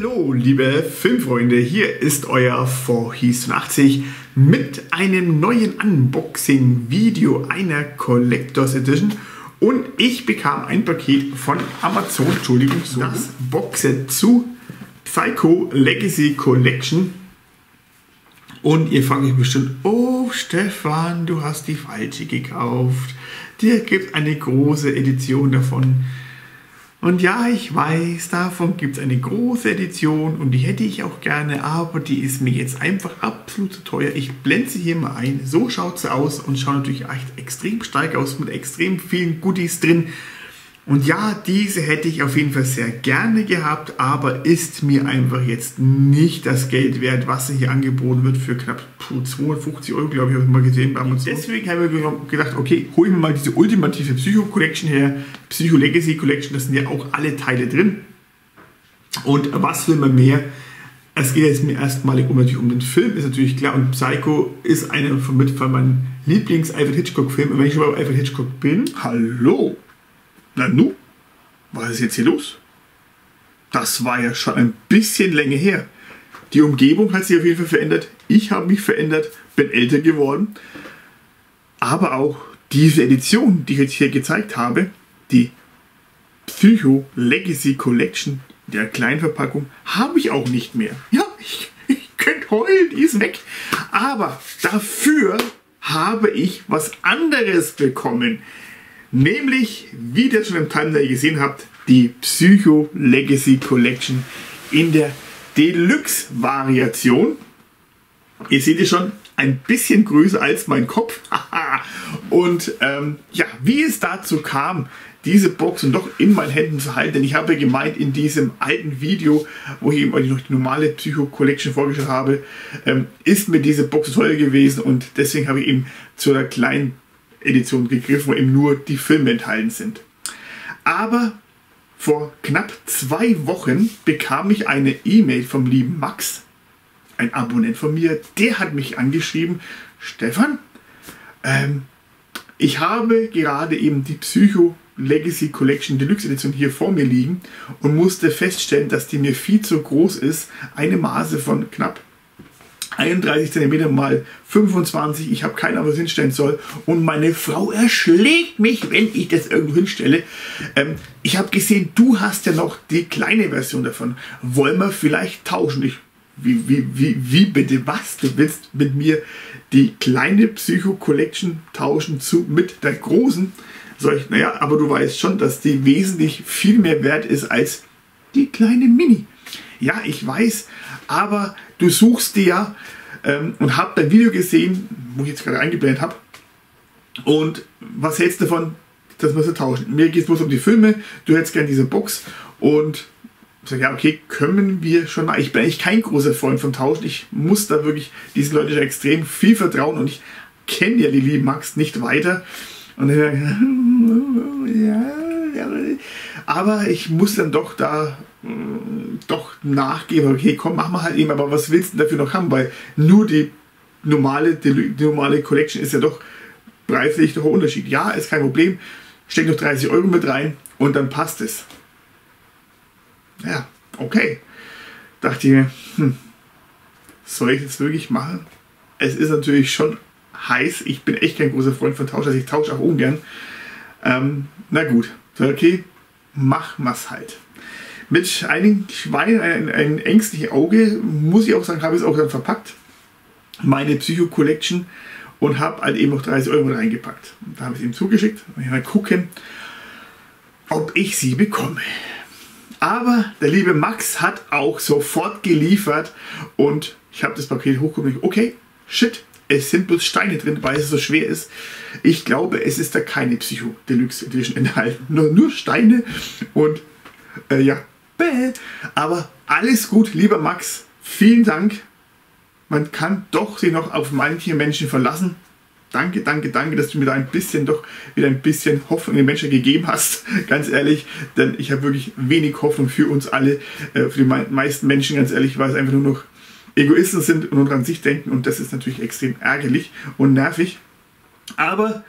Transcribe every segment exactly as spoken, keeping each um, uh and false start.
Hallo liebe Filmfreunde, hier ist euer Vorhees achtundachtzig mit einem neuen Unboxing-Video einer Collectors Edition und ich bekam ein Paket von Amazon, Entschuldigung, das Boxset zu Psycho Legacy Collection und ihr fragt mich bestimmt, oh Stefan, du hast die falsche gekauft, dir gibt es eine große Edition davon. Und ja, ich weiß, davon gibt es eine große Edition und die hätte ich auch gerne, aber die ist mir jetzt einfach absolut zu teuer. Ich blende sie hier mal ein, so schaut sie aus und schaut natürlich echt extrem stark aus mit extrem vielen Goodies drin. Und ja, diese hätte ich auf jeden Fall sehr gerne gehabt, aber ist mir einfach jetzt nicht das Geld wert, was hier angeboten wird für knapp zweiundfünfzig Euro, glaube ich, habe ich mal gesehen bei Amazon. Deswegen habe ich gedacht, okay, hol mir mal diese ultimative Psycho-Collection her, Psycho-Legacy-Collection, da sind ja auch alle Teile drin. Und was will man mehr? Es geht jetzt mir erstmalig um, natürlich um den Film, ist natürlich klar, und Psycho ist einer von mit von meinen Lieblings-Alfred Hitchcock-Filmen. Und wenn ich schon bei Alfred Hitchcock bin, hallo! Na nun, was ist jetzt hier los? Das war ja schon ein bisschen länger her. Die Umgebung hat sich auf jeden Fall verändert. Ich habe mich verändert, bin älter geworden. Aber auch diese Edition, die ich jetzt hier gezeigt habe, die Psycho Legacy Collection der Kleinverpackung, habe ich auch nicht mehr. Ja, ich, ich könnte heulen, die ist weg. Aber dafür habe ich was anderes bekommen. Nämlich, wie ihr schon im Timeline gesehen habt, die Psycho Legacy Collection in der Deluxe-Variation. Ihr seht es schon, ein bisschen größer als mein Kopf. Und ähm, ja, wie es dazu kam, diese Box und doch in meinen Händen zu halten, denn ich habe gemeint, in diesem alten Video, wo ich eben euch noch die normale Psycho Collection vorgestellt habe, ähm, ist mir diese Box teuer gewesen und deswegen habe ich eben zu einer kleinen Edition gegriffen, wo eben nur die Filme enthalten sind. Aber vor knapp zwei Wochen bekam ich eine E-Mail vom lieben Max, ein Abonnent von mir, der hat mich angeschrieben, Stefan, ähm, ich habe gerade eben die Psycho Legacy Collection Deluxe Edition hier vor mir liegen und musste feststellen, dass die mir viel zu groß ist, eine Maße von knapp einunddreißig Zentimeter mal fünfundzwanzig, ich habe keine Ahnung, was ich hinstellen soll und meine Frau erschlägt mich, wenn ich das irgendwo hinstelle. Ähm, ich habe gesehen, du hast ja noch die kleine Version davon. Wollen wir vielleicht tauschen? Ich, wie, wie, wie, wie bitte was? Du willst mit mir die kleine Psycho Collection tauschen zu mit der großen? Sag ich, naja, aber du weißt schon, dass die wesentlich viel mehr wert ist als die kleine Mini. Ja, ich weiß, aber du suchst die ja ähm, und hab dein Video gesehen, wo ich jetzt gerade eingeblendet habe. Und was hältst du davon, dass wir sie tauschen? Mir geht es bloß um die Filme, du hättest gerne diese Box und ich sage, ja okay, können wir schon mal. Ich bin eigentlich kein großer Freund vom Tauschen, ich muss da wirklich diesen Leuten schon extrem viel vertrauen und ich kenne ja die lieben Max nicht weiter. Und dann, ja, ja, aber ich muss dann doch da doch nachgeben, okay, komm, mach mal halt eben, aber was willst du dafür noch haben, weil nur die normale, die, die normale Collection ist ja doch preislich doch ein Unterschied. Ja, ist kein Problem, steck noch dreißig Euro mit rein und dann passt es. Ja, okay. Dachte ich mir, hm, soll ich das wirklich machen? Es ist natürlich schon heiß, ich bin echt kein großer Freund von Tausch, also ich tausche auch ungern. Ähm, na gut, okay, mach mal's halt. Mit einigen Schweinen, ein, ein ängstliches Auge, muss ich auch sagen, habe ich es auch dann verpackt, meine Psycho-Collection, und habe halt eben noch dreißig Euro reingepackt. Und da habe ich es ihm zugeschickt, mal gucken, ob ich sie bekomme. Aber der liebe Max hat auch sofort geliefert und ich habe das Paket hochgehoben, okay, shit, es sind bloß Steine drin, weil es so schwer ist. Ich glaube, es ist da keine Psycho Deluxe Edition enthalten, nur, nur Steine und Äh, ja, bäh. Aber alles gut, lieber Max, vielen Dank. Man kann doch sich noch auf manche Menschen verlassen. Danke, danke, danke, dass du mir da ein bisschen doch wieder ein bisschen Hoffnung den Menschen gegeben hast. Ganz ehrlich, denn ich habe wirklich wenig Hoffnung für uns alle, äh, für die meisten Menschen, ganz ehrlich, weil es einfach nur noch Egoisten sind und nur an sich denken. Und das ist natürlich extrem ärgerlich und nervig. Aber,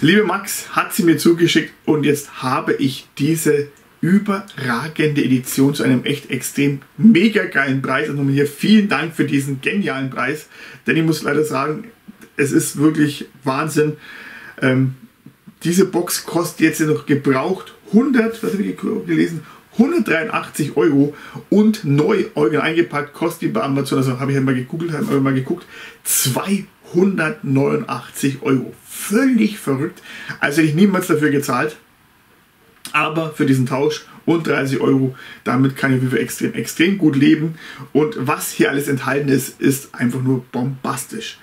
liebe Max, hat sie mir zugeschickt und jetzt habe ich diese überragende Edition zu einem echt extrem mega geilen Preis. Und hier vielen Dank für diesen genialen Preis, denn ich muss leider sagen, es ist wirklich Wahnsinn. Ähm, diese Box kostet jetzt noch gebraucht hundert, was habe ich gelesen, hundertdreiundachtzig Euro und neu original eingepackt kostet die bei Amazon, also habe ich mal gegoogelt, habe ich mal geguckt, zweihundertneunundachtzig Euro. Völlig verrückt. Also hätte ich niemals dafür gezahlt, aber für diesen Tausch und dreißig Euro, damit kann ich wirklich extrem, extrem gut leben. Und was hier alles enthalten ist, ist einfach nur bombastisch.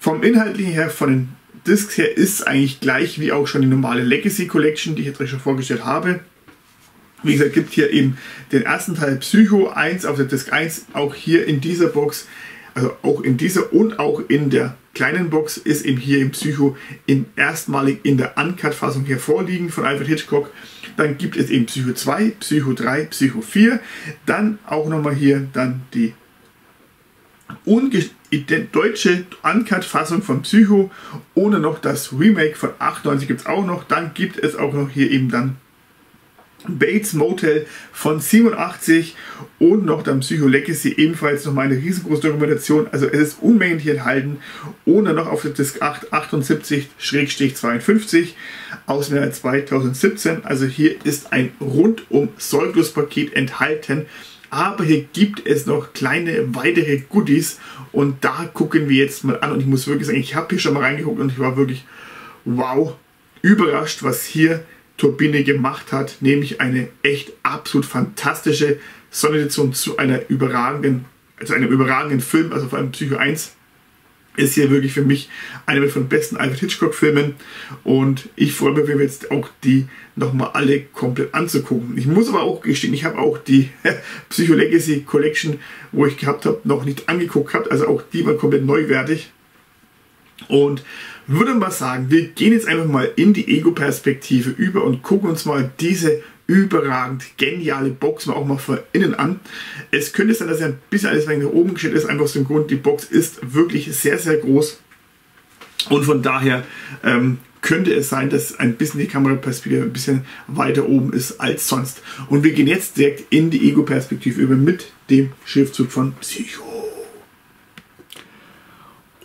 Vom Inhaltlichen her, von den Discs her, ist es eigentlich gleich wie auch schon die normale Legacy Collection, die ich jetzt euch schon vorgestellt habe. Wie gesagt, gibt hier eben den ersten Teil Psycho eins auf der Disc eins, auch hier in dieser Box, also auch in dieser und auch in der kleinen Box ist eben hier im Psycho in erstmalig in der Uncut-Fassung hier vorliegen von Alfred Hitchcock. Dann gibt es eben Psycho zwei, Psycho drei, Psycho vier, dann auch nochmal hier dann die deutsche Uncut-Fassung von Psycho oder noch das Remake von achtundneunzig gibt es auch noch. Dann gibt es auch noch hier eben dann Bates Motel von siebenundachtzig und noch dann Psycho Legacy, ebenfalls nochmal eine riesengroße Dokumentation. Also es ist unmengen hier enthalten. Ohne noch auf der Disc acht achtundsiebzig zweiundfünfzig aus dem Jahr zweitausendsiebzehn. Also hier ist ein rundum sorglos Paket enthalten. Aber hier gibt es noch kleine weitere Goodies und da gucken wir jetzt mal an. Und ich muss wirklich sagen, ich habe hier schon mal reingeguckt und ich war wirklich wow überrascht, was hier Turbine gemacht hat, nämlich eine echt absolut fantastische Sonderedition zu einer überragenden, also einem überragenden Film, also vor allem Psycho eins, ist hier wirklich für mich einer von den besten Alfred Hitchcock Filmen und ich freue mich, wenn wir jetzt auch die nochmal alle komplett anzugucken. Ich muss aber auch gestehen, ich habe auch die Psycho Legacy Collection, wo ich gehabt habe, noch nicht angeguckt gehabt, also auch die war komplett neuwertig. Und würde mal sagen, wir gehen jetzt einfach mal in die Ego-Perspektive über und gucken uns mal diese überragend geniale Box mal auch mal von innen an. Es könnte sein, dass er ein bisschen alles nach oben gestellt ist, einfach aus dem Grund, die Box ist wirklich sehr, sehr groß. Und von daher ähm, könnte es sein, dass ein bisschen die Kameraperspektive ein bisschen weiter oben ist als sonst. Und wir gehen jetzt direkt in die Ego-Perspektive über mit dem Schriftzug von Psycho.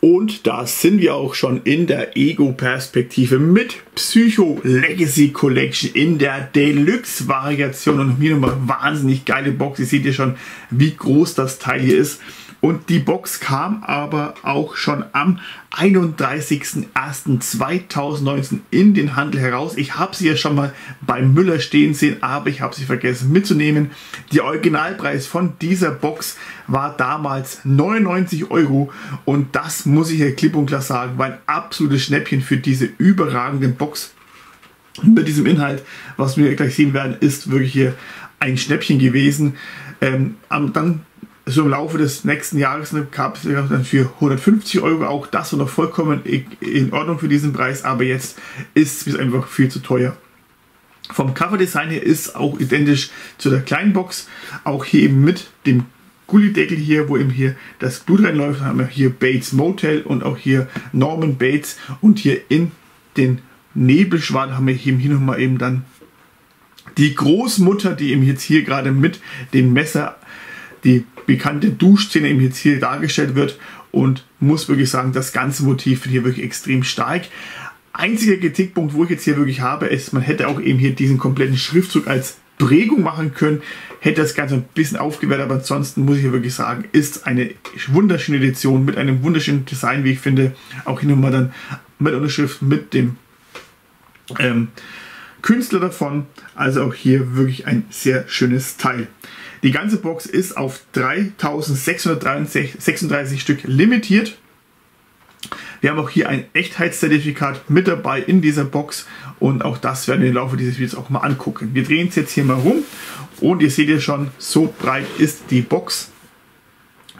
Und da sind wir auch schon in der Ego-Perspektive mit Psycho Legacy Collection in der Deluxe-Variation. Und hier nochmal wahnsinnig geile Box. Ihr seht ja schon, wie groß das Teil hier ist. Und die Box kam aber auch schon am einunddreißigsten ersten zweitausendneunzehn in den Handel heraus. Ich habe sie ja schon mal beim Müller stehen sehen, aber ich habe sie vergessen mitzunehmen. Der Originalpreis von dieser Box war damals neunundneunzig Euro und das muss ich hier klipp und klar sagen, war ein absolutes Schnäppchen für diese überragende Box. Mit diesem Inhalt, was wir gleich sehen werden, ist wirklich hier ein Schnäppchen gewesen. Ähm, dann So im Laufe des nächsten Jahres gab es dann für hundertfünfzig Euro, auch das war noch vollkommen in Ordnung für diesen Preis, aber jetzt ist es einfach viel zu teuer. Vom Coverdesign her ist auch identisch zu der kleinen Box, auch hier eben mit dem Gullideckel hier, wo eben hier das Blut reinläuft, dann haben wir hier Bates Motel und auch hier Norman Bates und hier in den Nebelschwan haben wir eben hier nochmal eben dann die Großmutter, die eben jetzt hier gerade mit dem Messer die bekannte Duschszene eben jetzt hier dargestellt wird und muss wirklich sagen, das ganze Motiv hier wirklich extrem stark. Einziger Kritikpunkt, wo ich jetzt hier wirklich habe, ist, man hätte auch eben hier diesen kompletten Schriftzug als Prägung machen können, hätte das Ganze ein bisschen aufgewertet, aber ansonsten muss ich hier wirklich sagen, ist eine wunderschöne Edition mit einem wunderschönen Design, wie ich finde, auch hier nochmal dann mit Unterschrift, mit dem ähm, Künstler davon, also auch hier wirklich ein sehr schönes Teil. Die ganze Box ist auf dreitausendsechshundertsechsunddreißig Stück limitiert. Wir haben auch hier ein Echtheitszertifikat mit dabei in dieser Box und auch das werden wir im Laufe dieses Videos auch mal angucken. Wir drehen es jetzt hier mal rum und ihr seht ja schon, so breit ist die Box,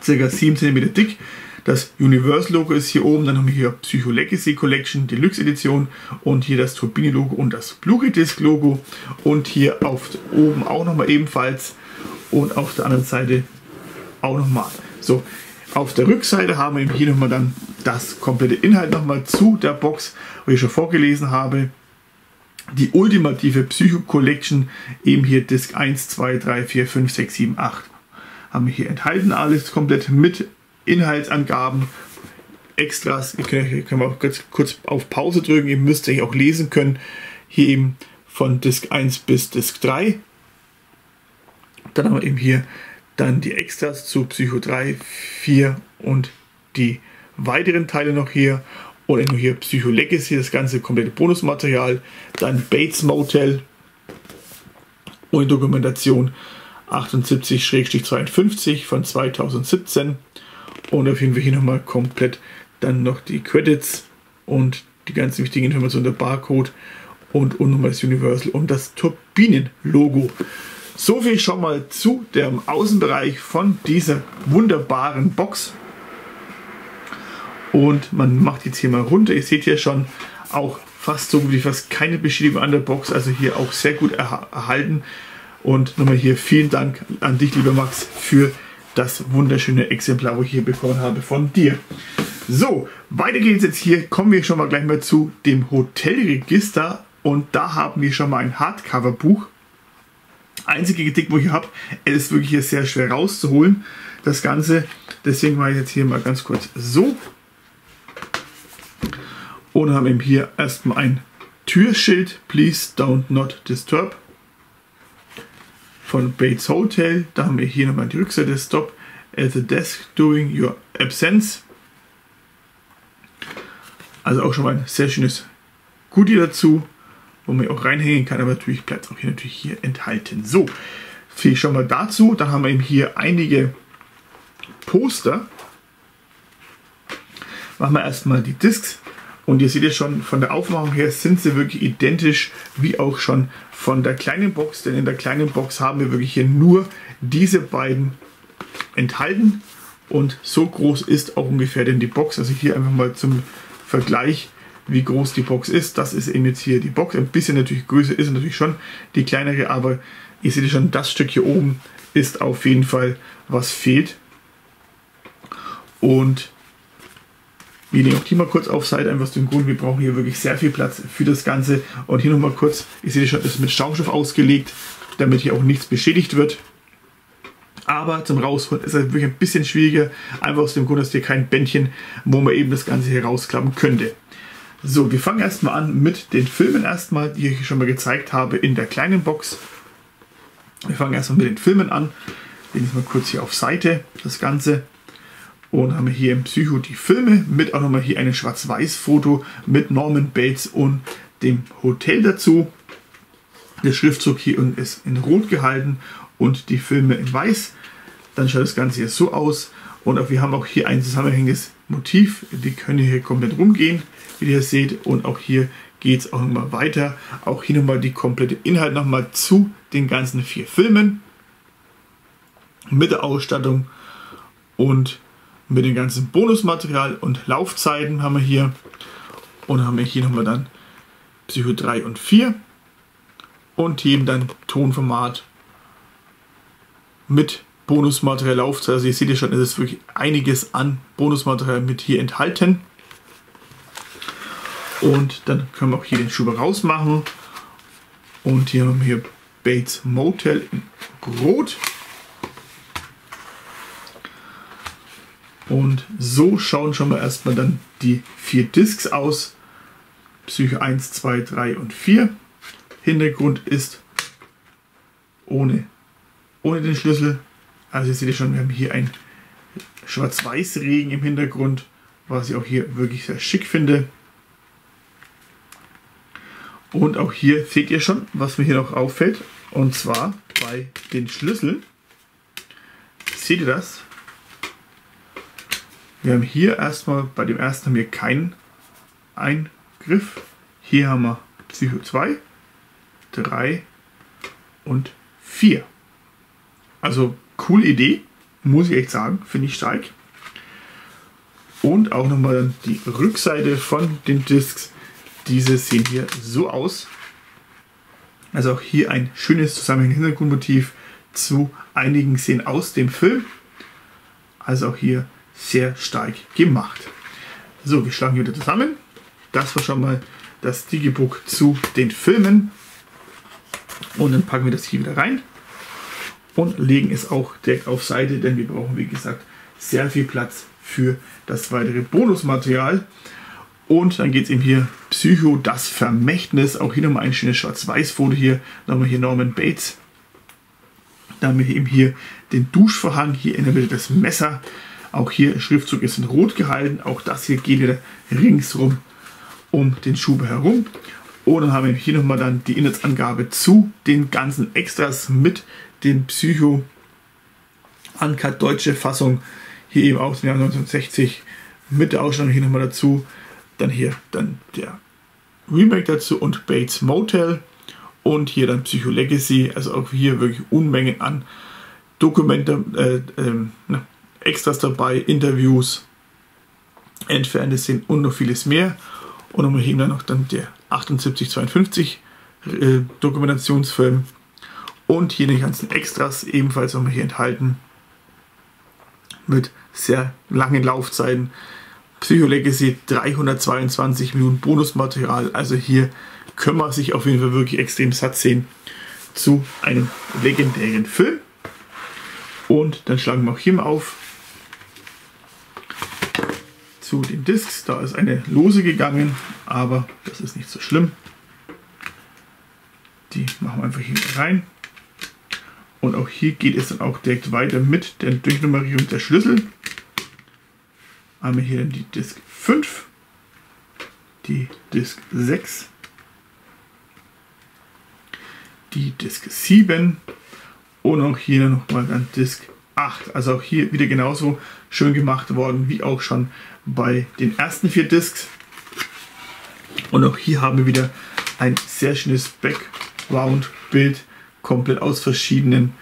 circa sieben Zentimeter dick. Das Universe-Logo ist hier oben, dann haben wir hier Psycho Legacy Collection, Deluxe Edition und hier das Turbine-Logo und das Blu-ray-Disc-Logo und hier auf oben auch nochmal ebenfalls und auf der anderen Seite auch nochmal. So, auf der Rückseite haben wir hier nochmal dann das komplette Inhalt nochmal zu der Box, wo ich schon vorgelesen habe. die ultimative Psycho-Collection, eben hier Disc eins, zwei, drei, vier, fünf, sechs, sieben, acht. Haben wir hier enthalten, alles komplett mit Inhaltsangaben, Extras. Ihr könnt, hier können wir auch kurz, kurz auf Pause drücken, ihr müsst euch auch lesen können. Hier eben von Disc eins bis Disc drei. Dann haben wir eben hier dann die Extras zu Psycho drei, vier und die weiteren Teile noch hier. Oder nur hier Psycho Legacy, das ganze komplette Bonusmaterial. Dann Bates Motel ohne Dokumentation achtundsiebzig zweiundfünfzig von zweitausendsiebzehn. Und da finden wir hier nochmal komplett dann noch die Credits und die ganzen wichtigen Informationen, der Barcode und unten das Universal und das Turbinen-Logo. So viel schon mal zu dem Außenbereich von dieser wunderbaren Box. Und man macht jetzt hier mal runter. Ihr seht hier schon auch fast so gut wie fast keine Beschädigung an der Box. Also hier auch sehr gut er erhalten. Und nochmal hier vielen Dank an dich, lieber Max, für das wunderschöne Exemplar, wo ich hier bekommen habe von dir. So, weiter geht's jetzt hier. Kommen wir schon mal gleich mal zu dem Hotelregister. Und da haben wir schon mal ein Hardcover-Buch. Einzige Kritik, wo ich habe, es ist wirklich hier sehr schwer rauszuholen, das Ganze. Deswegen mache ich jetzt hier mal ganz kurz so. Und haben eben hier erstmal ein Türschild, Please Don't Not Disturb, von Bates Motel. Da haben wir hier nochmal die Rückseite, Stop at the desk during your absence. Also auch schon mal ein sehr schönes Goodie dazu, wo man auch reinhängen kann, aber natürlich bleibt es auch hier natürlich hier enthalten. So, viel schon mal dazu. Dann haben wir eben hier einige Poster. Machen wir erstmal die Discs. Und ihr seht ja schon, von der Aufmachung her sind sie wirklich identisch, wie auch schon von der kleinen Box. Denn in der kleinen Box haben wir wirklich hier nur diese beiden enthalten. Und so groß ist auch ungefähr denn die Box. Also hier einfach mal zum Vergleich, wie groß die Box ist. Das ist eben jetzt hier die Box. Ein bisschen natürlich größer ist natürlich schon die kleinere. Aber ihr seht ja schon, das Stück hier oben ist auf jeden Fall, was fehlt. Und wir legen auch die mal kurz auf Seite, einfach aus dem Grund, wir brauchen hier wirklich sehr viel Platz für das Ganze. Und hier nochmal kurz, ihr seht schon, ist mit Schaumstoff ausgelegt, damit hier auch nichts beschädigt wird. Aber zum Rausholen ist es wirklich ein bisschen schwieriger, einfach aus dem Grund, dass hier kein Bändchen, wo man eben das Ganze hier rausklappen könnte. So, wir fangen erstmal an mit den Filmen erstmal, die ich schon mal gezeigt habe in der kleinen Box. Wir fangen erstmal mit den Filmen an, legen wir mal kurz hier auf Seite, das Ganze. Und haben wir hier im Psycho die Filme mit auch nochmal hier eine Schwarz-Weiß-Foto mit Norman Bates und dem Hotel dazu. Der Schriftzug hier unten ist in Rot gehalten und die Filme in Weiß. Dann schaut das Ganze hier so aus. Und auch wir haben auch hier ein zusammenhängendes Motiv. Die können hier komplett rumgehen, wie ihr seht. Und auch hier geht es auch nochmal weiter. Auch hier nochmal die komplette Inhalt nochmal zu den ganzen vier Filmen. Mit der Ausstattung und mit dem ganzen Bonusmaterial und Laufzeiten haben wir hier. Und haben wir hier nochmal dann Psycho drei und vier. Und hier eben dann Tonformat mit Bonusmaterial, Laufzeit. Also ihr seht ja schon, es ist wirklich einiges an Bonusmaterial mit hier enthalten. Und dann können wir auch hier den Schuber rausmachen. Und hier haben wir hier Bates Motel in Rot. Und so schauen schon mal erstmal dann die vier Discs aus. Psycho eins, zwei, drei und vier. Hintergrund ist ohne, ohne den Schlüssel. Also ihr seht ja schon, wir haben hier ein Schwarz-Weiß-Regen im Hintergrund, was ich auch hier wirklich sehr schick finde. Und auch hier seht ihr schon, was mir hier noch auffällt. Und zwar bei den Schlüsseln. Seht ihr das? Wir haben hier erstmal, bei dem ersten haben wir keinen Eingriff. Hier haben wir Psycho zwei, drei und vier. Also coole Idee, muss ich echt sagen, finde ich stark. Und auch nochmal dann die Rückseite von den Discs. Diese sehen hier so aus. Also auch hier ein schönes zusammenhängendes Hintergrundmotiv zu einigen Szenen aus dem Film. Also auch hier sehr stark gemacht. So, wir schlagen wieder zusammen Das war schon mal das Digibook zu den Filmen. Und dann packen wir das hier wieder rein und legen es auch direkt auf Seite, denn wir brauchen, wie gesagt, sehr viel Platz für das weitere Bonusmaterial. Und dann geht es eben hier Psycho, das Vermächtnis. Auch hier nochmal ein schönes Schwarz-Weiß-Foto hier. Nochmal hier Norman Bates. Dann haben wir eben hier den Duschvorhang, hier in der Mitte das Messer. Auch hier Schriftzug ist in Rot gehalten. Auch das hier geht wieder ringsrum um den Schuber herum. Und dann haben wir hier nochmal dann die Inhaltsangabe zu den ganzen Extras mit dem Psycho Uncut deutsche Fassung. Hier eben auch den Jahr neunzehnhundertsechzig mit der Ausstellung hier nochmal dazu. Dann hier dann der Remake dazu und Bates Motel. Und hier dann Psycho Legacy. Also auch hier wirklich Unmengen an Dokumente, äh, äh, na, Extras dabei, Interviews, entfernte Szenen und noch vieles mehr. Und nochmal hier dann noch dann der achtundsiebzig zweiundfünfzig äh, Dokumentationsfilm. Und hier die ganzen Extras ebenfalls nochmal hier enthalten. Mit sehr langen Laufzeiten. Psycho Legacy dreihundertzweiundzwanzig Minuten Bonusmaterial. Also hier können wir sich auf jeden Fall wirklich extrem satt sehen zu einem legendären Film. Und dann schlagen wir auch hier mal auf zu den Discs. Da ist eine lose gegangen, aber das ist nicht so schlimm. Die machen wir einfach hier rein. Und auch hier geht es dann auch direkt weiter mit der Durchnummerierung der Schlüssel. Haben wir hier die Disc fünf, die Disc sechs, die Disc sieben und auch hier nochmal dann Disc acht. Also auch hier wieder genauso schön gemacht worden wie auch schon bei den ersten vier Discs. Und auch hier haben wir wieder ein sehr schönes Background-Bild, komplett aus verschiedenen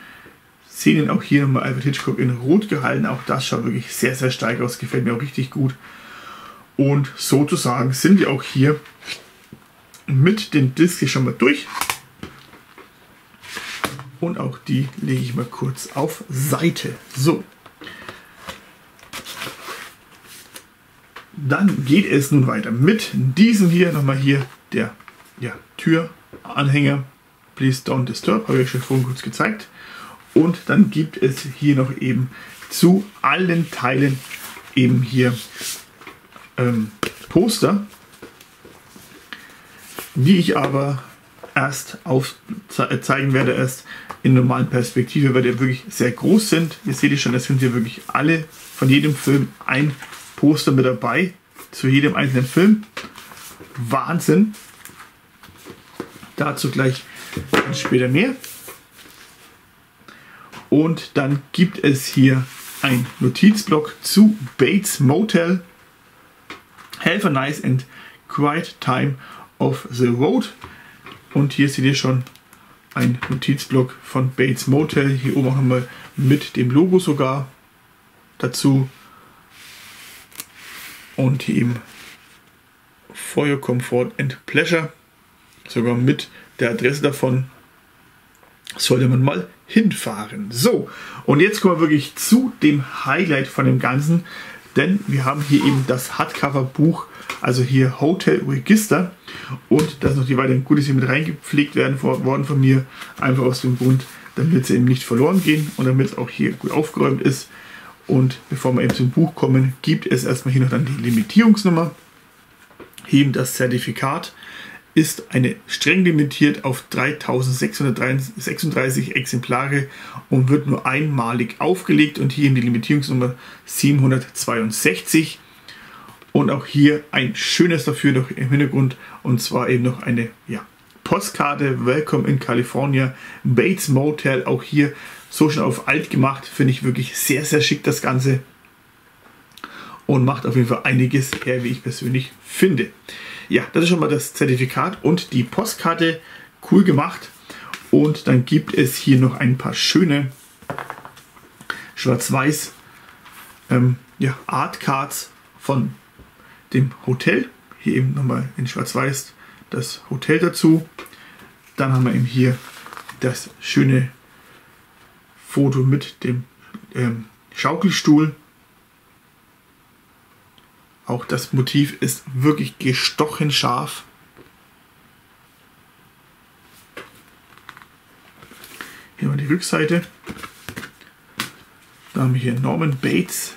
Szenen. Auch hier nochmal Alfred Hitchcock in Rot gehalten. Auch das schaut wirklich sehr, sehr stark aus. Gefällt mir auch richtig gut. Und sozusagen sind wir auch hier mit den Discs schon mal durch. Und auch die lege ich mal kurz auf Seite. So. Dann geht es nun weiter mit diesem hier. Nochmal hier der ja, Türanhänger. Please don't disturb. Habe ich euch schon vorhin kurz gezeigt. Und dann gibt es hier noch eben zu allen Teilen eben hier ähm, Poster, die ich aber erst aufzeigen werde, erst in normalen Perspektive, weil die wirklich sehr groß sind. Ihr seht ihr schon, es sind hier wirklich alle von jedem Film ein Poster mit dabei, zu jedem einzelnen Film. Wahnsinn! Dazu gleich später mehr. Und dann gibt es hier ein Notizblock zu Bates Motel. Have a nice and quiet time off the road. Und hier seht ihr schon ein Notizblock von Bates Motel. Hier oben auch nochmal mit dem Logo sogar dazu. Und hier eben For Your Comfort and Pleasure. Sogar mit der Adresse davon. Sollte man mal hinfahren. So, und jetzt kommen wir wirklich zu dem Highlight von dem Ganzen, denn wir haben hier eben das Hardcover-Buch, also hier Hotel Register, und da ist noch die weiteren Goodies hier mit reingepflegt werden worden von mir, einfach aus dem Grund, damit sie eben nicht verloren gehen und damit es auch hier gut aufgeräumt ist. Und bevor wir eben zum Buch kommen, gibt es erstmal hier noch dann die Limitierungsnummer, hier eben das Zertifikat. Ist eine streng limitiert auf dreitausendsechshundertsechsunddreißig Exemplare und wird nur einmalig aufgelegt und hier in die Limitierungsnummer siebenhundertzweiundsechzig. Und auch hier ein schönes dafür noch im Hintergrund, und zwar eben noch eine ja, Postkarte, Welcome in California, Bates Motel, auch hier so schon auf alt gemacht, finde ich wirklich sehr, sehr schick das Ganze und macht auf jeden Fall einiges her, wie ich persönlich finde. Ja, das ist schon mal das Zertifikat und die Postkarte, cool gemacht. Und dann gibt es hier noch ein paar schöne schwarz-weiß ähm, ja, Artcards von dem Hotel. Hier eben nochmal in schwarz-weiß das Hotel dazu. Dann haben wir eben hier das schöne Foto mit dem ähm, Schaukelstuhl. Auch das Motiv ist wirklich gestochen scharf. Hier mal die Rückseite. Dann haben wir hier Norman Bates.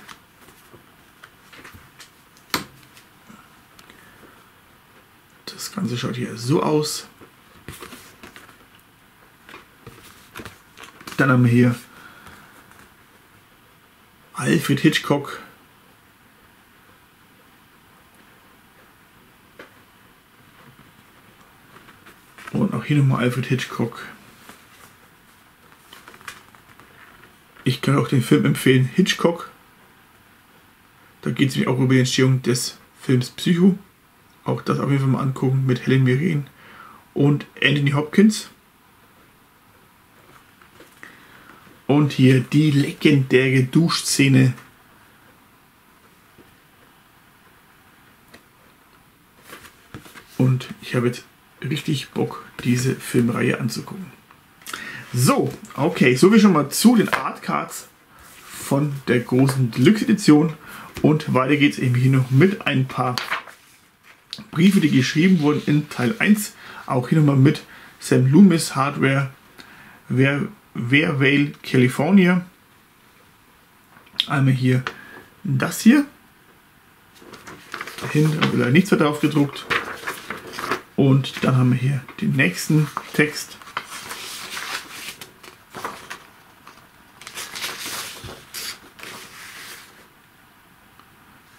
Das Ganze schaut hier so aus. Dann haben wir hier Alfred Hitchcock. Und auch hier nochmal Alfred Hitchcock. Ich kann auch den Film empfehlen, Hitchcock. Da geht es mir auch über die Entstehung des Films Psycho. Auch das auf jeden Fall mal angucken mit Helen Mirren und Anthony Hopkins. Und hier die legendäre Duschszene. Und ich habe jetzt richtig Bock, diese Filmreihe anzugucken. So, okay, so wie schon mal zu den Artcards von der großen Deluxe-Edition. Und weiter geht es eben hier noch mit ein paar Briefe, die geschrieben wurden in Teil eins. Auch hier nochmal mit Sam Loomis Hardware, Wer, Vervale, California. Einmal hier das hier. Hinten haben wir leider nichts mehr drauf gedruckt. Und dann haben wir hier den nächsten Text.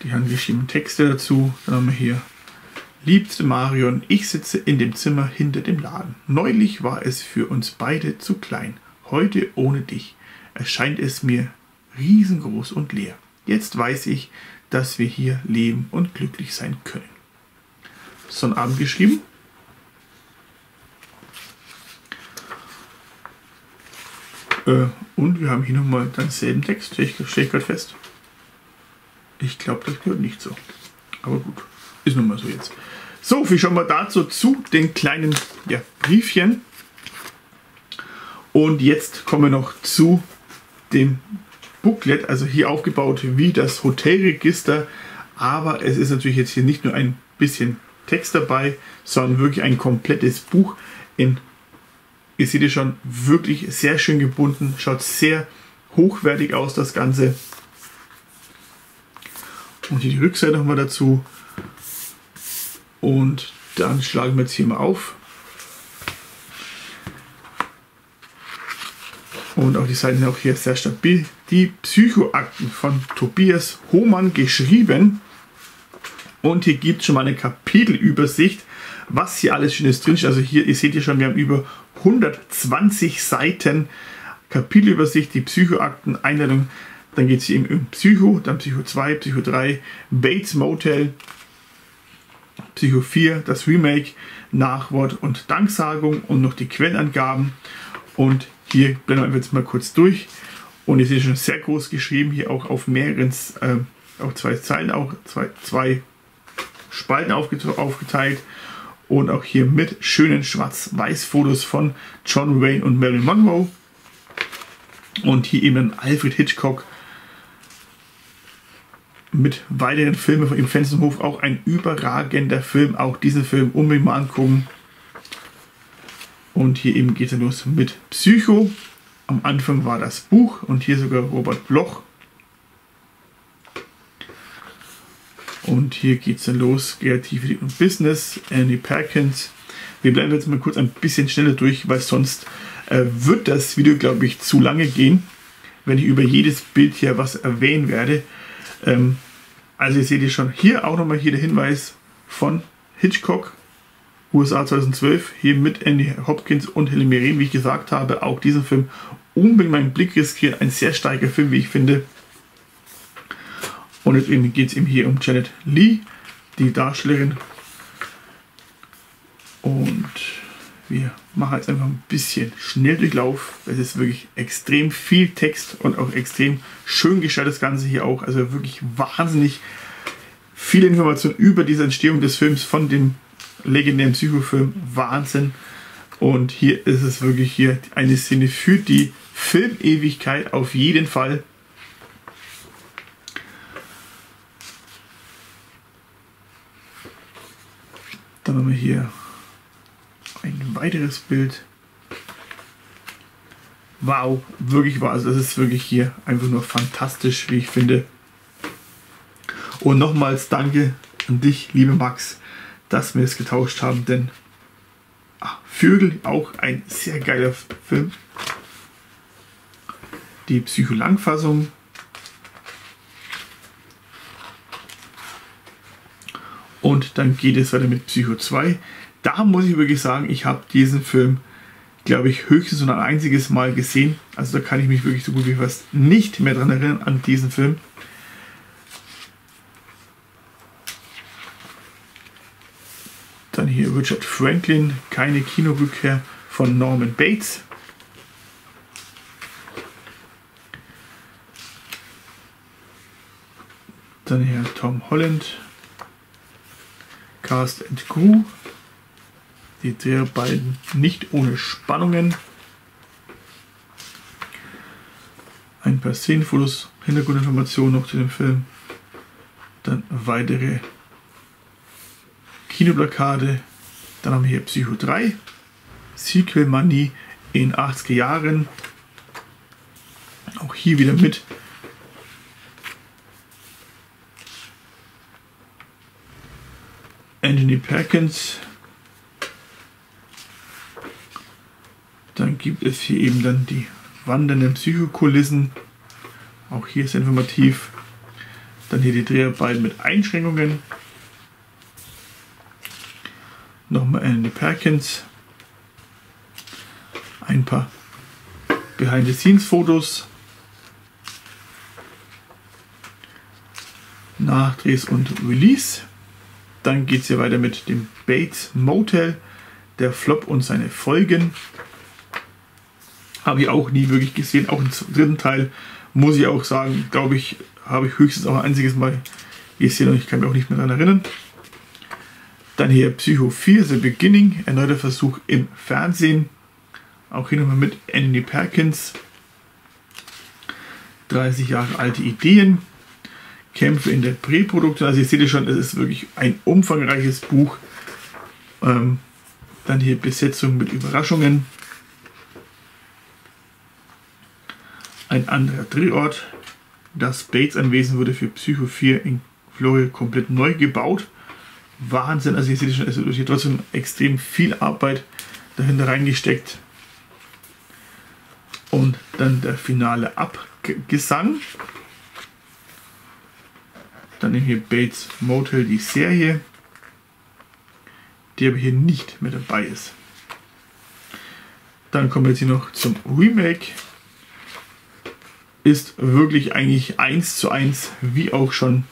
Die haben geschrieben Texte dazu. Dann haben wir hier: Liebste Marion, ich sitze in dem Zimmer hinter dem Laden. Neulich war es für uns beide zu klein. Heute ohne dich erscheint es mir riesengroß und leer. Jetzt weiß ich, dass wir hier leben und glücklich sein können. Sonnabend geschrieben. Äh, und wir haben hier nochmal denselben Text. Ich stelle gerade fest. Ich glaube, das gehört nicht so. Aber gut, ist nun mal so jetzt. So, wie schon mal dazu zu den kleinen ja, Briefchen. Und jetzt kommen wir noch zu dem Booklet. Also hier aufgebaut wie das Hotelregister. Aber es ist natürlich jetzt hier nicht nur ein bisschen Text dabei, sondern wirklich ein komplettes Buch. In, ihr seht es schon, wirklich sehr schön gebunden. Schaut sehr hochwertig aus, das Ganze. Und hier die Rückseite nochmal dazu. Und dann schlagen wir jetzt hier mal auf. Und auch die Seiten sind auch hier sehr stabil. Die Psychoakten von Tobias Hohmann geschrieben. Und hier gibt es schon mal eine Kapitelübersicht, was hier alles Schönes drin ist. Also hier, ihr seht ja schon, wir haben über hundertzwanzig Seiten Kapitelübersicht, die Psychoakten, Einladung. Dann geht es eben um Psycho, dann Psycho zwei, Psycho drei, Bates Motel, Psycho vier, das Remake, Nachwort und Danksagung und noch die Quellenangaben. Und hier blenden wir jetzt mal kurz durch. Und ihr seht schon sehr groß geschrieben, hier auch auf mehreren, äh, auf zwei Zeilen, auch zwei, zwei Spalten aufgeteilt. Und auch hier mit schönen Schwarz-Weiß-Fotos von John Wayne und Marilyn Monroe. Und hier eben dann Alfred Hitchcock. Mit weiteren Filmen von ihm Fensterhof, auch ein überragender Film. Auch diesen Film unbedingt mal angucken. Und hier eben geht es dann los mit Psycho. Am Anfang war das Buch und hier sogar Robert Bloch. Und hier geht es dann los, Kreativität und Business, Andy Perkins. Wir bleiben jetzt mal kurz ein bisschen schneller durch, weil sonst äh, wird das Video, glaube ich, zu lange gehen, wenn ich über jedes Bild hier was erwähnen werde. Also ihr seht hier schon, hier auch nochmal hier der Hinweis von Hitchcock, U S A zweitausendzwölf, hier mit Andy Hopkins und Helen Mirren, wie ich gesagt habe, auch diesen Film unbedingt meinen Blick riskiert, ein sehr starker Film, wie ich finde. Und jetzt geht es eben hier um Janet Leigh, die Darstellerin. Und wir machen jetzt einfach ein bisschen Schnelldurchlauf. Es ist wirklich extrem viel Text und auch extrem schön gestaltet das Ganze hier auch. Also wirklich wahnsinnig viele Informationen über diese Entstehung des Films von dem legendären Psychofilm. Wahnsinn. Und hier ist es wirklich hier eine Szene für die Filmewigkeit auf jeden Fall. Dann haben wir hier ein weiteres Bild. Wow, wirklich wahr. Also das ist wirklich hier einfach nur fantastisch, wie ich finde. Und nochmals danke an dich, liebe Max, dass wir es getauscht haben, denn ach, Vögel, auch ein sehr geiler Film. Die Psycholangfassung. Und dann geht es weiter mit Psycho zwei. Da muss ich wirklich sagen, ich habe diesen Film, glaube ich, höchstens nur ein einziges Mal gesehen. Also da kann ich mich wirklich so gut wie fast nicht mehr dran erinnern an diesen Film. Dann hier Richard Franklin, keine Kinorückkehr von Norman Bates. Dann hier Tom Holland, Cast and Crew. Die Dreharbeiten nicht ohne Spannungen. Ein paar Szenenfotos, Hintergrundinformationen noch zu dem Film. Dann weitere Kinoplakate. Dann haben wir hier Psycho drei. Sequel-Manie in achtziger Jahren. Auch hier wieder mit. Anthony Perkins. Dann gibt es hier eben dann die wandernden Psychokulissen. Auch hier ist informativ. Dann hier die Dreharbeiten mit Einschränkungen. Nochmal Andy Perkins. Ein paar Behind-the-Scenes-Fotos. Nachdrehs und Release. Dann geht es hier weiter mit dem Bates Motel, der Flop und seine Folgen. Habe ich auch nie wirklich gesehen. Auch im dritten Teil muss ich auch sagen, glaube ich, habe ich höchstens auch ein einziges Mal gesehen und ich kann mich auch nicht mehr daran erinnern. Dann hier Psycho vier, The Beginning, erneuter Versuch im Fernsehen. Auch hier nochmal mit Andy Perkins. dreißig Jahre alte Ideen. Kämpfe in der Präproduktion. Also ihr seht schon, es ist wirklich ein umfangreiches Buch. Ähm, dann hier Besetzung mit Überraschungen. Ein anderer Drehort. Das Bates-Anwesen wurde für Psycho vier in Florida komplett neu gebaut. Wahnsinn, also ihr seht schon, es wird hier trotzdem extrem viel Arbeit dahinter reingesteckt. Und dann der finale Abgesang. Dann nehmen wir Bates Motel, die Serie, die aber hier nicht mehr dabei ist. Dann kommen wir jetzt hier noch zum Remake. Ist wirklich eigentlich eins zu eins, wie auch schon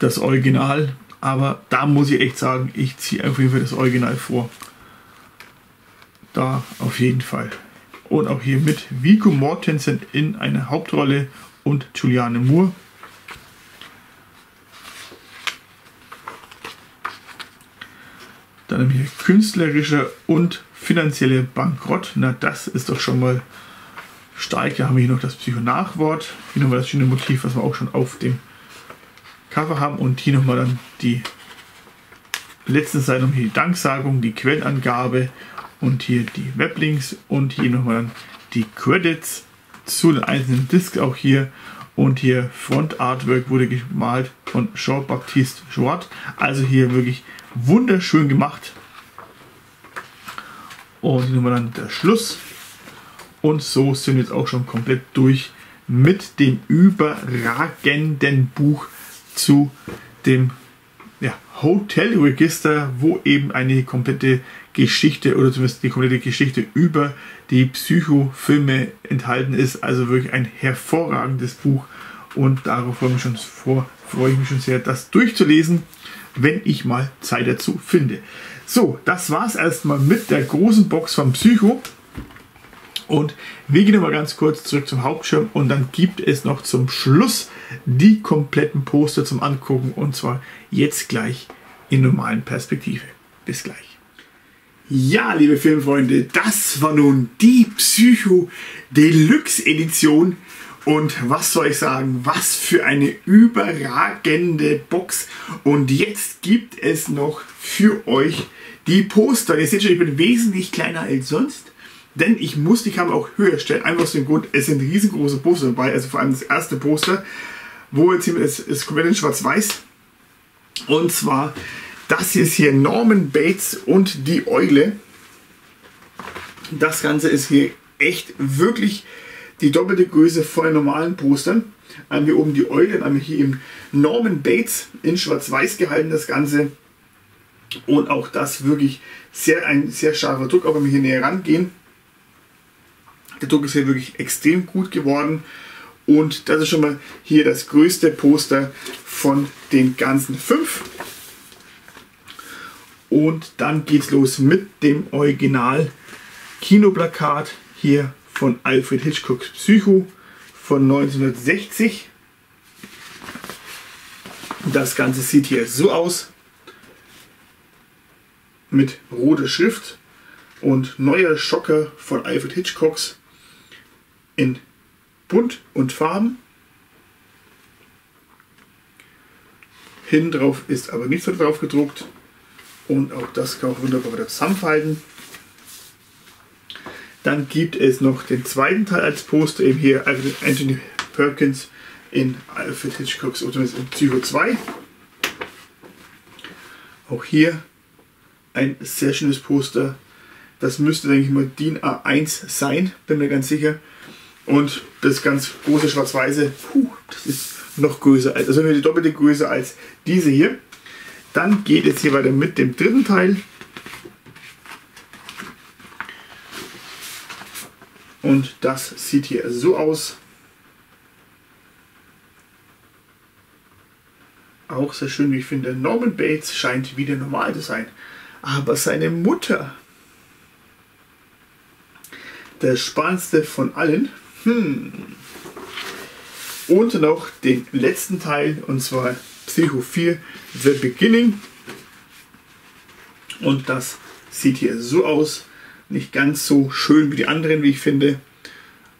das Original, aber da muss ich echt sagen, ich ziehe auf jeden Fall das Original vor. Da auf jeden Fall. Und auch hier mit Viggo Mortensen in einer Hauptrolle und Juliane Moore. Dann haben wir hier künstlerischer und finanzielle Bankrott. Na, das ist doch schon mal stark. Da haben wir hier noch das Psychonachwort. Hier nochmal das schöne Motiv, was wir auch schon auf dem Cover haben. Und hier nochmal dann die letzte Seite, hier die Danksagung, die Quellenangabe und hier die Weblinks und hier nochmal dann die Credits zu den einzelnen Discs auch hier. Und hier Front Artwork wurde gemalt von Jean-Baptiste Schwart. Also hier wirklich wunderschön gemacht. Und hier nochmal dann der Schluss. Und so sind wir jetzt auch schon komplett durch mit dem überragenden Buch zu dem ja, Hotelregister, wo eben eine komplette Geschichte oder zumindest die komplette Geschichte über die Psychofilme enthalten ist. Also wirklich ein hervorragendes Buch und darauf freue ich mich schon, vor, freue ich mich schon sehr, das durchzulesen, wenn ich mal Zeit dazu finde. So, das war es erstmal mit der großen Box von Psycho. Und wir gehen nochmal ganz kurz zurück zum Hauptschirm und dann gibt es noch zum Schluss die kompletten Poster zum Angucken und zwar jetzt gleich in normalen Perspektive. Bis gleich. Ja, liebe Filmfreunde, das war nun die Psycho Deluxe Edition Und was soll ich sagen, was für eine überragende Box. Und jetzt gibt es noch für euch die Poster. Ihr seht schon, ich bin wesentlich kleiner als sonst, denn ich muss die Kamera auch höher stellen. Einfach aus dem Grund, es sind riesengroße Poster dabei, also vor allem das erste Poster, wo jetzt hier ist, ist komplett in schwarz-weiß. Und zwar, das hier ist hier Norman Bates und die Eule. Das Ganze ist hier echt wirklich die doppelte Größe von den normalen Postern. Einmal hier oben die Eule, dann haben wir hier eben Norman Bates in schwarz-weiß gehalten, das Ganze. Und auch das wirklich sehr, ein sehr scharfer Druck, auch wenn wir hier näher rangehen. Der Druck ist hier wirklich extrem gut geworden. Und das ist schon mal hier das größte Poster von den ganzen fünf. Und dann geht's los mit dem Original-Kinoplakat hier von Alfred Hitchcocks Psycho von neunzehnhundertsechzig. Das Ganze sieht hier so aus, mit roter Schrift und neuer Schocker von Alfred Hitchcocks in bunt und Farben. Hinten drauf ist aber nichts mehr drauf gedruckt und auch das kann auch wunderbar wieder zusammenfalten. Dann gibt es noch den zweiten Teil als Poster, eben hier Anthony Perkins in Alfred Hitchcocks oder in Psycho zwei. Auch hier ein sehr schönes Poster. Das müsste, denke ich mal, D I N A eins sein, bin mir ganz sicher. Und das ganz große schwarz-weiße, das ist noch größer, als, also die doppelte Größe als diese hier. Dann geht es hier weiter mit dem dritten Teil. Und das sieht hier so aus. Auch sehr schön, wie ich finde. Norman Bates scheint wieder normal zu sein. Aber seine Mutter, der spannendste von allen, hm. Und noch den letzten Teil, und zwar Psycho vier, The Beginning. Und das sieht hier so aus, nicht ganz so schön wie die anderen, wie ich finde,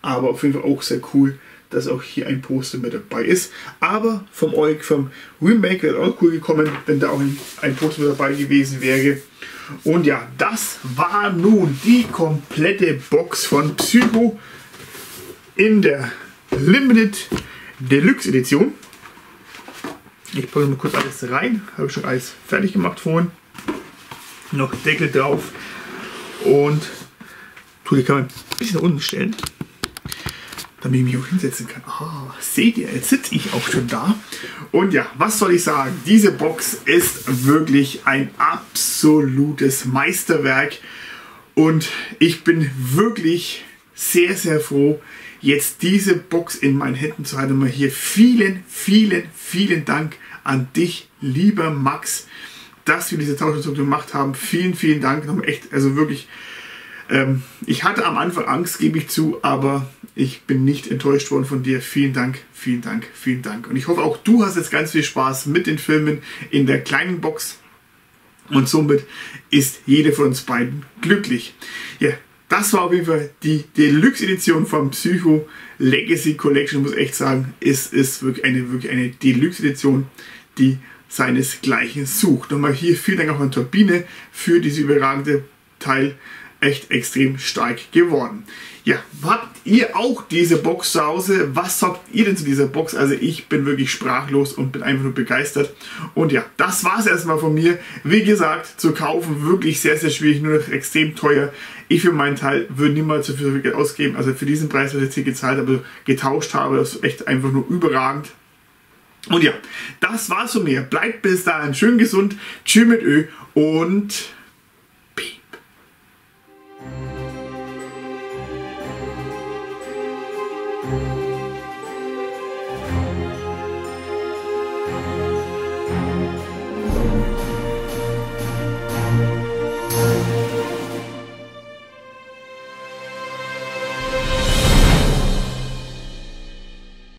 aber auf jeden Fall auch sehr cool, dass auch hier ein Poster mit dabei ist. Aber vom Eug, vom Remake wäre auch cool gekommen, wenn da auch ein Poster mit dabei gewesen wäre. Und ja, das war nun die komplette Box von Psycho in der Limited Deluxe Edition. Ich packe mal kurz alles rein, habe ich schon alles fertig gemacht vorhin. Noch Deckel drauf und tue die Kamera ein bisschen nach unten stellen, damit ich mich auch hinsetzen kann. Ah, seht ihr, jetzt sitze ich auch schon da. Und ja, was soll ich sagen? Diese Box ist wirklich ein absolutes Meisterwerk. Und ich bin wirklich sehr, sehr froh, jetzt diese Box in meinen Händen zu halten. Und mal hier vielen, vielen, vielen Dank an dich, lieber Max, dass wir diese Tauschaktion gemacht haben. Vielen, vielen Dank. Echt, also wirklich, ähm, ich hatte am Anfang Angst, gebe ich zu, aber ich bin nicht enttäuscht worden von dir. Vielen Dank, vielen Dank, vielen Dank. Und ich hoffe, auch du hast jetzt ganz viel Spaß mit den Filmen in der kleinen Box. Und somit ist jede von uns beiden glücklich. Ja, das war auf jeden Fall die Deluxe-Edition von Psycho Legacy Collection. Ich muss echt sagen, es ist wirklich eine, wirklich eine Deluxe-Edition, die seinesgleichen sucht. Nochmal hier vielen Dank auch an Turbine für diese überragende Teil. Echt extrem stark geworden. Ja, habt ihr auch diese Box zu Hause? Was sagt ihr denn zu dieser Box? Also ich bin wirklich sprachlos und bin einfach nur begeistert. Und ja, das war es erstmal von mir. Wie gesagt, zu kaufen wirklich sehr, sehr schwierig, nur noch extrem teuer. Ich für meinen Teil würde niemals so viel Geld ausgeben. Also für diesen Preis, was ich jetzt hier gezahlt habe, getauscht habe, das ist echt einfach nur überragend. Und ja, das war's von mir. Bleibt bis dahin schön gesund. Tschüss mit Ö und